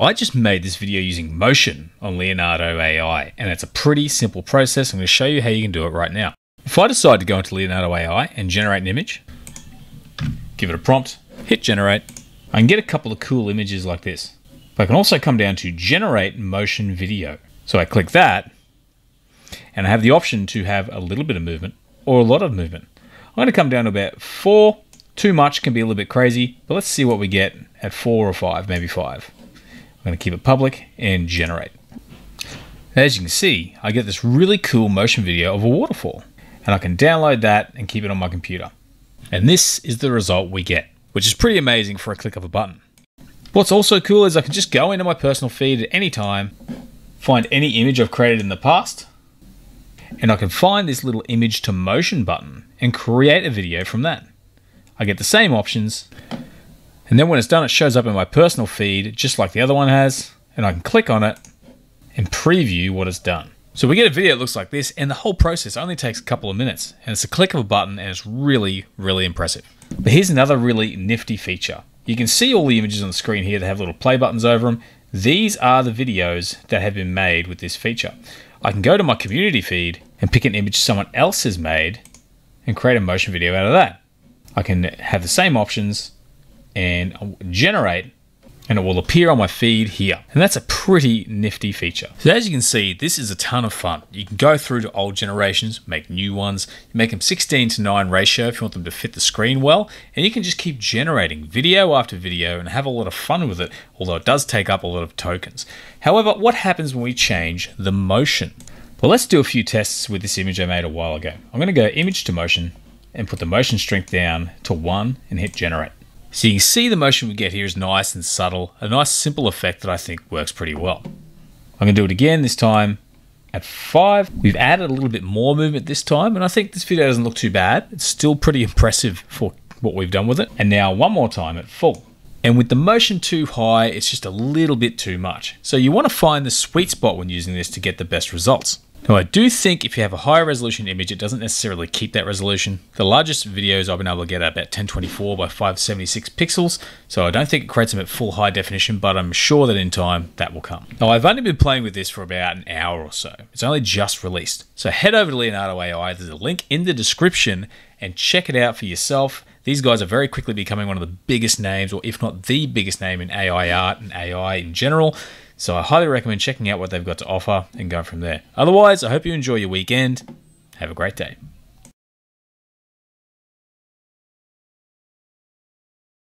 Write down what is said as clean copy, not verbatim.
I just made this video using motion on Leonardo AI, and it's a pretty simple process. I'm going to show you how you can do it right now. If I decide to go into Leonardo AI and generate an image, give it a prompt, hit generate, I can get a couple of cool images like this. But I can also come down to generate motion video. So I click that, and I have the option to have a little bit of movement or a lot of movement. I'm going to come down to about 4. Too much can be a little bit crazy, but let's see what we get at 4 or 5, maybe 5. I'm going to keep it public and generate. As you can see, I get this really cool motion video of a waterfall, and I can download that and keep it on my computer. And this is the result we get, which is pretty amazing for a click of a button. What's also cool is I can just go into my personal feed at any time, find any image I've created in the past, and I can find this little image to motion button and create a video from that. I get the same options, and then when it's done, it shows up in my personal feed just like the other one has, and I can click on it and preview what it's done. So we get a video that looks like this, and the whole process only takes a couple of minutes, and it's a click of a button, and it's really, really impressive. But here's another really nifty feature. You can see all the images on the screen here that have little play buttons over them. These are the videos that have been made with this feature. I can go to my community feed and pick an image someone else has made and create a motion video out of that. I can have the same options and generate, and it will appear on my feed here. And that's a pretty nifty feature. So as you can see, this is a ton of fun. You can go through to old generations, make new ones, you make them 16:9 ratio if you want them to fit the screen well, and you can just keep generating video after video and have a lot of fun with it, although it does take up a lot of tokens. However, what happens when we change the motion? Well, let's do a few tests with this image I made a while ago. I'm gonna go Image2Motion and put the motion strength down to 1 and hit generate. So you can see the motion we get here is nice and subtle, a nice simple effect that I think works pretty well. I'm gonna do it again this time at 5. We've added a little bit more movement this time, and I think this video doesn't look too bad. It's still pretty impressive for what we've done with it. And now one more time at full. And with the motion too high, it's just a little bit too much. So you wanna find the sweet spot when using this to get the best results. Now I do think if you have a higher resolution image, it doesn't necessarily keep that resolution. The largest videos I've been able to get are about 1024 by 576 pixels, so I don't think it creates them at full high definition, but I'm sure that in time that will come. Now I've only been playing with this for about an hour or so. It's only just released. So head over to Leonardo AI, there's a link in the description, and check it out for yourself. These guys are very quickly becoming one of the biggest names, or if not the biggest name in AI art and AI in general. So I highly recommend checking out what they've got to offer and going from there. Otherwise, I hope you enjoy your weekend. Have a great day.